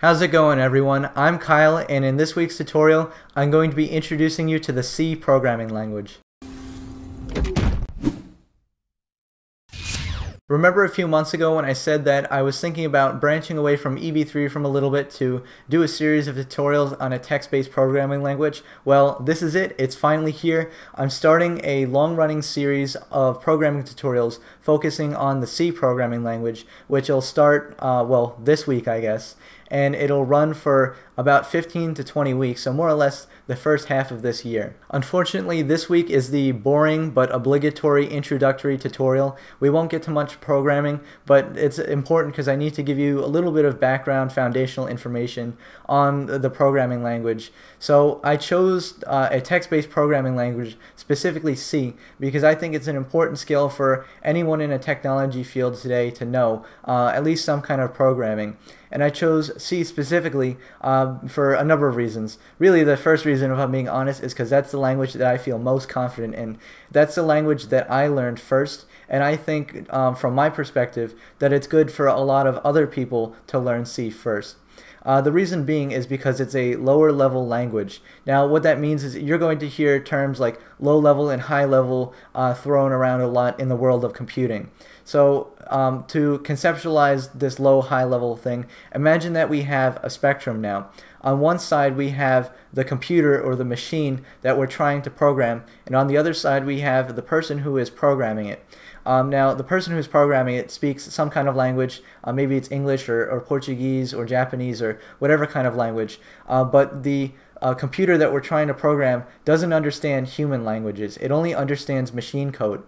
How's it going, everyone? I'm Kyle, and in this week's tutorial I'm going to be introducing you to the C programming language. Remember a few months ago when I said that I was thinking about branching away from EV3 from a little bit to do a series of tutorials on a text-based programming language? Well, this is it. It's finally here. I'm starting a long-running series of programming tutorials focusing on the C programming language, which will start, well, this week, I guess. And it'll run for about 15 to 20 weeks, so more or less the first half of this year. Unfortunately, this week is the boring but obligatory introductory tutorial. We won't get to much programming, but it's important because I need to give you a little bit of background foundational information on the programming language. So I chose a text-based programming language, specifically C, because I think it's an important skill for anyone in a technology field today to know at least some kind of programming. And I chose C specifically for a number of reasons. Really, the first reason, if I'm being honest, is because that's the language that I feel most confident in. That's the language that I learned first, and I think, from my perspective, that it's good for a lot of other people to learn C first. The reason being is because it's a lower level language. Now what that means is you're going to hear terms like low level and high level thrown around a lot in the world of computing. So to conceptualize this low high level thing, imagine that we have a spectrum now. On one side we have the computer or the machine that we're trying to program, and on the other side we have the person who is programming it. Now the person who's programming it speaks some kind of language, maybe it's English or Portuguese or Japanese or whatever kind of language, but the computer that we're trying to program doesn't understand human languages. It only understands machine code.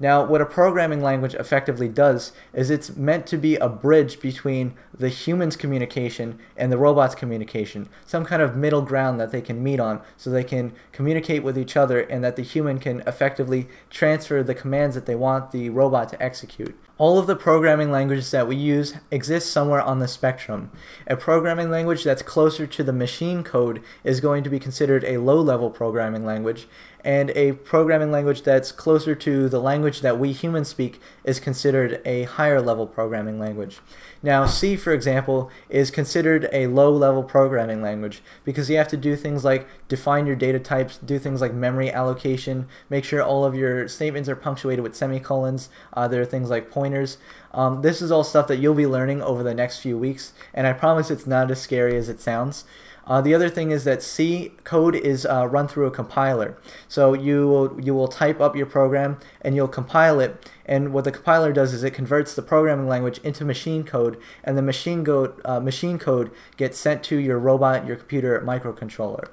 Now what a programming language effectively does is it's meant to be a bridge between the human's communication and the robot's communication, some kind of middle ground that they can meet on so they can communicate with each other and that the human can effectively transfer the commands that they want the robot to execute. All of the programming languages that we use exist somewhere on the spectrum. A programming language that's closer to the machine code is going to be considered a low-level programming language, and a programming language that's closer to the language that we humans speak is considered a higher-level programming language. Now C, for example, is considered a low-level programming language because you have to do things like define your data types, do things like memory allocation, make sure all of your statements are punctuated with semicolons, there are things like pointers. This is all stuff that you'll be learning over the next few weeks, and I promise it's not as scary as it sounds. The other thing is that C code is run through a compiler. So you will type up your program and you'll compile it, and what the compiler does is it converts the programming language into machine code, and the machine code gets sent to your robot, your computer, microcontroller.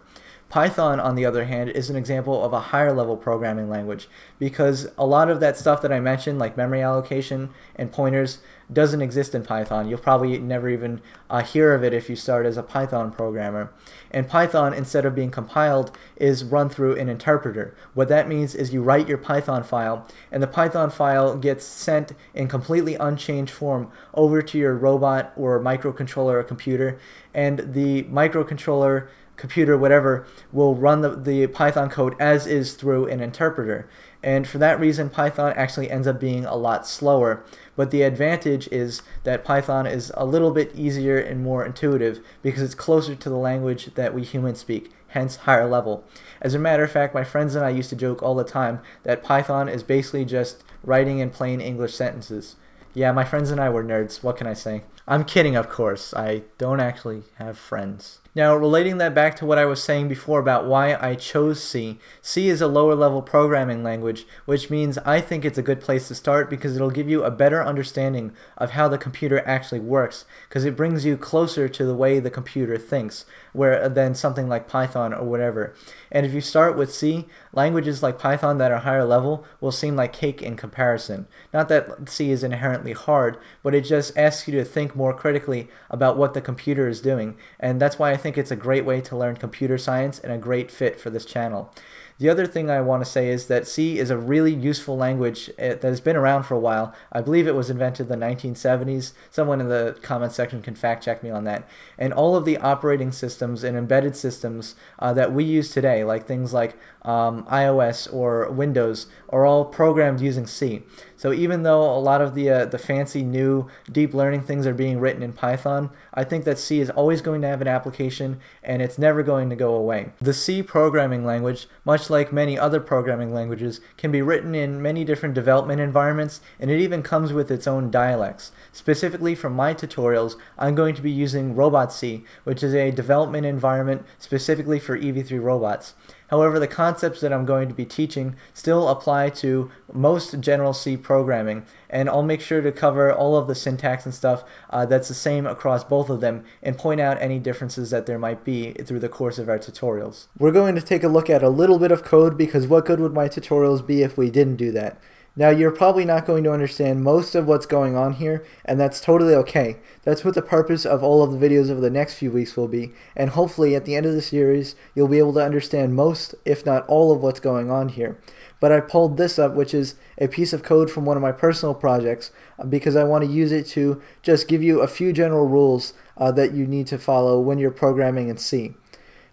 Python, on the other hand, is an example of a higher level programming language because a lot of that stuff that I mentioned, like memory allocation and pointers, doesn't exist in Python. You'll probably never even hear of it if you start as a Python programmer. And Python, instead of being compiled, is run through an interpreter. What that means is you write your Python file, and the Python file gets sent in completely unchanged form over to your robot or microcontroller or computer, and the microcontroller, computer, whatever, will run the Python code as is through an interpreter. And for that reason, Python actually ends up being a lot slower. But the advantage is that Python is a little bit easier and more intuitive because it's closer to the language that we humans speak, hence higher level. As a matter of fact, my friends and I used to joke all the time that Python is basically just writing in plain English sentences. Yeah, my friends and I were nerds, what can I say? I'm kidding, of course. I don't actually have friends. Now, relating that back to what I was saying before about why I chose C, C is a lower level programming language, which means I think it's a good place to start because it'll give you a better understanding of how the computer actually works, because it brings you closer to the way the computer thinks than something like Python or whatever. And if you start with C, languages like Python that are higher level will seem like cake in comparison. Not that C is inherently hard, but it just asks you to think more critically about what the computer is doing, and that's why I think it's a great way to learn computer science and a great fit for this channel. The other thing I want to say is that C is a really useful language that has been around for a while. I believe it was invented in the 1970s. Someone in the comment section can fact check me on that. And all of the operating systems and embedded systems that we use today, like things like iOS or Windows, are all programmed using C. So even though a lot of the fancy new deep learning things are being written in Python, I think that C is always going to have an application, and it's never going to go away. The C programming language, much like many other programming languages, can be written in many different development environments, and it even comes with its own dialects. Specifically for my tutorials, I'm going to be using Robot C, which is a development environment specifically for EV3 robots. However, the concepts that I'm going to be teaching still apply to most general C programming, and I'll make sure to cover all of the syntax and stuff that's the same across both of them, and point out any differences that there might be through the course of our tutorials. We're going to take a look at a little bit of code, because what good would my tutorials be if we didn't do that? Now, you're probably not going to understand most of what's going on here, and that's totally okay. That's what the purpose of all of the videos over the next few weeks will be, and hopefully at the end of the series you'll be able to understand most, if not all, of what's going on here. But I pulled this up, which is a piece of code from one of my personal projects, because I want to use it to just give you a few general rules that you need to follow when you're programming in C.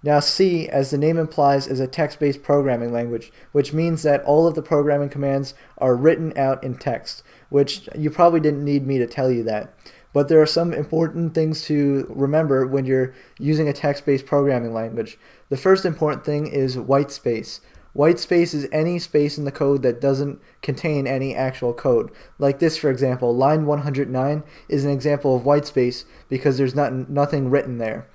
Now, C, as the name implies, is a text-based programming language, which means that all of the programming commands are written out in text, which you probably didn't need me to tell you that. But there are some important things to remember when you're using a text-based programming language. The first important thing is white space. White space is any space in the code that doesn't contain any actual code. Like this, for example, line 109 is an example of white space because there's nothing written there.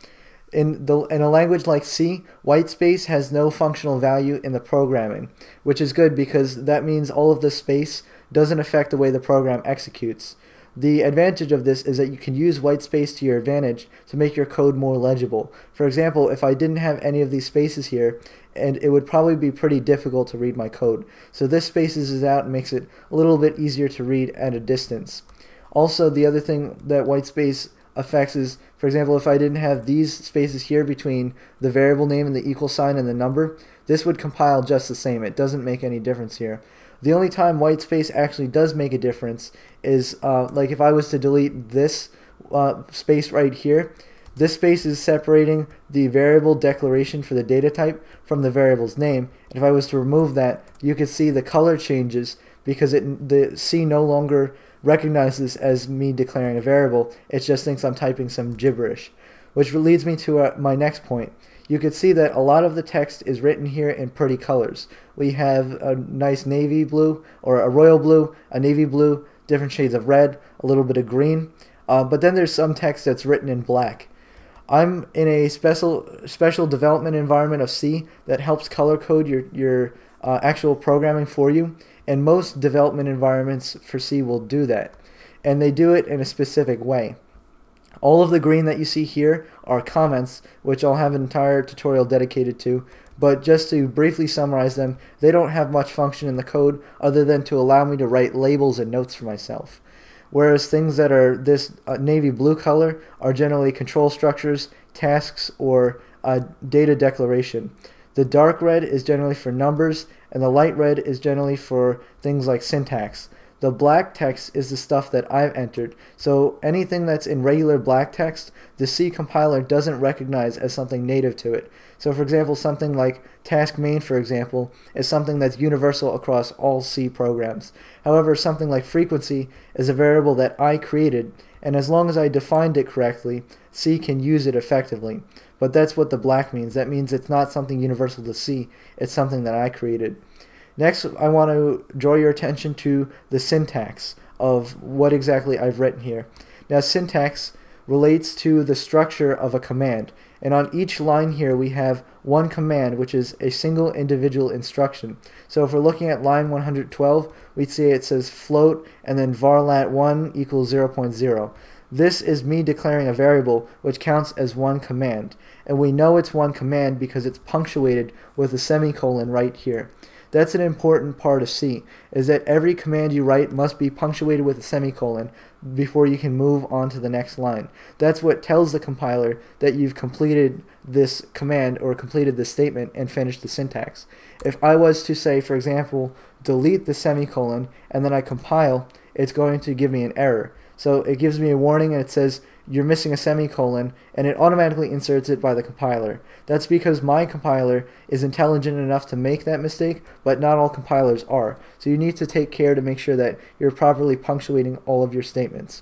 In a language like C, white space has no functional value in the programming, which is good because that means all of the space doesn't affect the way the program executes. The advantage of this is that you can use white space to your advantage to make your code more legible. For example, if I didn't have any of these spaces here, and it would probably be pretty difficult to read my code. So this spaces it out and makes it a little bit easier to read at a distance. Also, the other thing that white space affects is, for example, if I didn't have these spaces here between the variable name and the equal sign and the number, this would compile just the same. It doesn't make any difference here. The only time white space actually does make a difference is like if I was to delete this space right here. This space is separating the variable declaration for the data type from the variable's name, and if I was to remove that, you could see the color changes because the C no longer recognizes this as me declaring a variable. It just thinks I'm typing some gibberish, which leads me to my next point. You can see that a lot of the text is written here in pretty colors. We have a nice navy blue, or a royal blue, a navy blue, different shades of red, a little bit of green, but then there's some text that's written in black. I'm in a special development environment of C that helps color code your actual programming for you, and most development environments for C will do that, and they do it in a specific way. All of the green that you see here are comments, which I'll have an entire tutorial dedicated to, but just to briefly summarize them, they don't have much function in the code other than to allow me to write labels and notes for myself. Whereas things that are this navy blue color are generally control structures, tasks, or data declaration. The dark red is generally for numbers, and the light red is generally for things like syntax. The black text is the stuff that I've entered, so anything that's in regular black text, the C compiler doesn't recognize as something native to it. So for example, something like task main, for example, is something that's universal across all C programs. However, something like frequency is a variable that I created, and as long as I defined it correctly, C can use it effectively. But that's what the black means. That means it's not something universal to C. It's something that I created. Next, I want to draw your attention to the syntax of what exactly I've written here. Now, syntax relates to the structure of a command. And on each line here, we have one command, which is a single individual instruction. So if we're looking at line 112, we'd see it says float and then varlat1 equals 0.0. This is me declaring a variable, which counts as one command. And we know it's one command because it's punctuated with a semicolon right here. That's an important part of C, is that every command you write must be punctuated with a semicolon before you can move on to the next line. That's what tells the compiler that you've completed this command or completed this statement and finished the syntax. If I was to say, for example, delete the semicolon and then I compile, it's going to give me an error. So it gives me a warning and it says you're missing a semicolon, and it automatically inserts it by the compiler. That's because my compiler is intelligent enough to make that mistake, but not all compilers are. So you need to take care to make sure that you're properly punctuating all of your statements.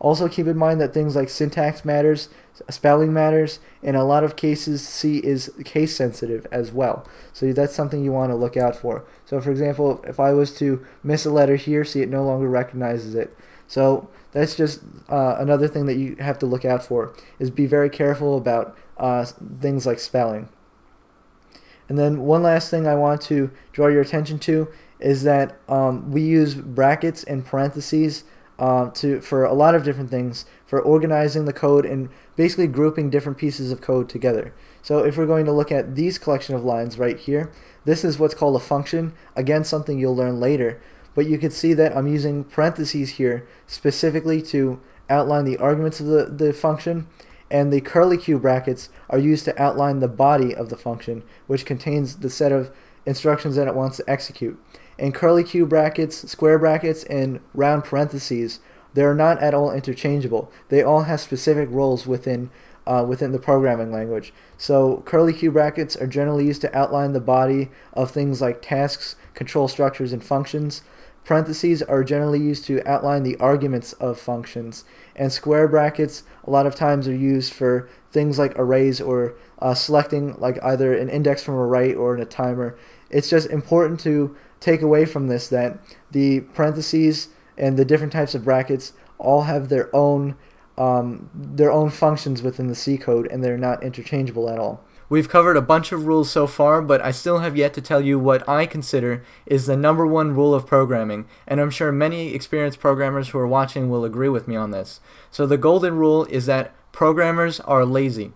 Also keep in mind that things like syntax matters, spelling matters, and in a lot of cases C is case sensitive as well. So that's something you want to look out for. So for example, if I was to miss a letter here, see, it no longer recognizes it. So that's just another thing that you have to look out for, is be very careful about things like spelling. And then one last thing I want to draw your attention to is that we use brackets and parentheses for a lot of different things, for organizing the code and basically grouping different pieces of code together. So if we're going to look at these collection of lines right here, this is what's called a function, again something you'll learn later. But you can see that I'm using parentheses here specifically to outline the arguments of the function, and the curly Q brackets are used to outline the body of the function, which contains the set of instructions that it wants to execute. And curly Q brackets, square brackets, and round parentheses, they're not at all interchangeable. They all have specific roles within the programming language. So curly Q brackets are generally used to outline the body of things like tasks, control structures, and functions. Parentheses are generally used to outline the arguments of functions, and square brackets a lot of times are used for things like arrays or selecting like either an index from an array or in a timer. It's just important to take away from this that the parentheses and the different types of brackets all have their own functions within the C code, and they're not interchangeable at all. We've covered a bunch of rules so far, but I still have yet to tell you what I consider is the #1 rule of programming, and I'm sure many experienced programmers who are watching will agree with me on this. So the golden rule is that programmers are lazy.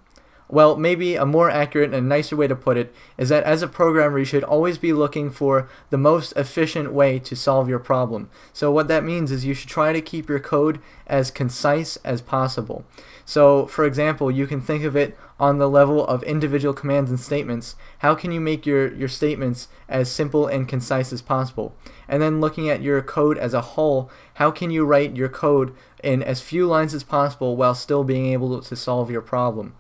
Well, maybe a more accurate and nicer way to put it is that as a programmer you should always be looking for the most efficient way to solve your problem. So what that means is you should try to keep your code as concise as possible. So for example, you can think of it on the level of individual commands and statements. How can you make your statements as simple and concise as possible? And then looking at your code as a whole, how can you write your code in as few lines as possible while still being able to solve your problem?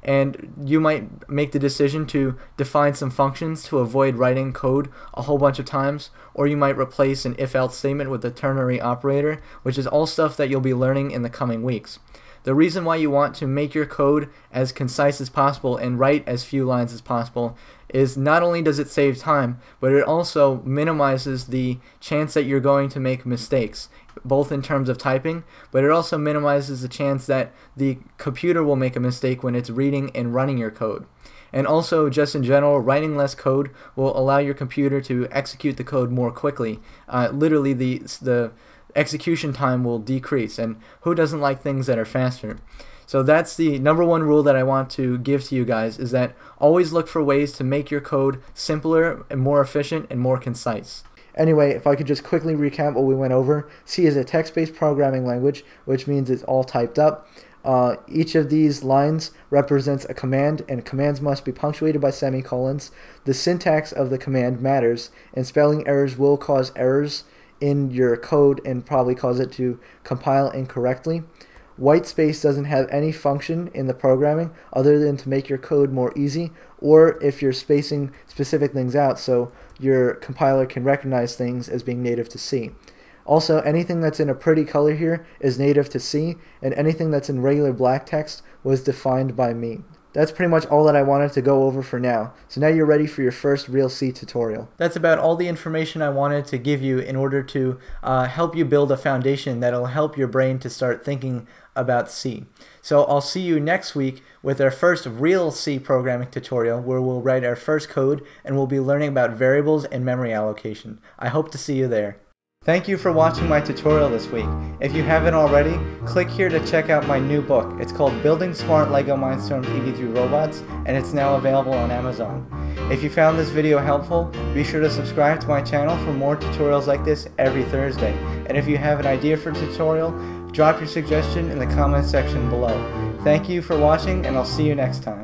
And you might make the decision to define some functions to avoid writing code a whole bunch of times, or you might replace an if-else statement with a ternary operator, which is all stuff that you'll be learning in the coming weeks. The reason why you want to make your code as concise as possible and write as few lines as possible is not only does it save time, but it also minimizes the chance that you're going to make mistakes, both in terms of typing, but it also minimizes the chance that the computer will make a mistake when it's reading and running your code. And also, just in general, writing less code will allow your computer to execute the code more quickly. Literally, the execution time will decrease, and who doesn't like things that are faster? So that's the #1 rule that I want to give to you guys, is that always look for ways to make your code simpler and more efficient and more concise. Anyway, if I could just quickly recap what we went over. C is a text-based programming language, which means it's all typed up. Each of these lines represents a command, and commands must be punctuated by semicolons. The syntax of the command matters, and spelling errors will cause errors in your code and probably cause it to compile incorrectly. White space doesn't have any function in the programming other than to make your code more easy, or if you're spacing specific things out so your compiler can recognize things as being native to C. Also, anything that's in a pretty color here is native to C, and anything that's in regular black text was defined by me. That's pretty much all that I wanted to go over for now. So now you're ready for your first real C tutorial. That's about all the information I wanted to give you in order to help you build a foundation that'll help your brain to start thinking about C. So I'll see you next week with our first real C programming tutorial, where we'll write our first code and we'll be learning about variables and memory allocation. I hope to see you there. Thank you for watching my tutorial this week. If you haven't already, click here to check out my new book. It's called Building Smart LEGO Mindstorms EV3 Robots, and it's now available on Amazon. If you found this video helpful, be sure to subscribe to my channel for more tutorials like this every Thursday. And if you have an idea for a tutorial, drop your suggestion in the comments section below. Thank you for watching, and I'll see you next time.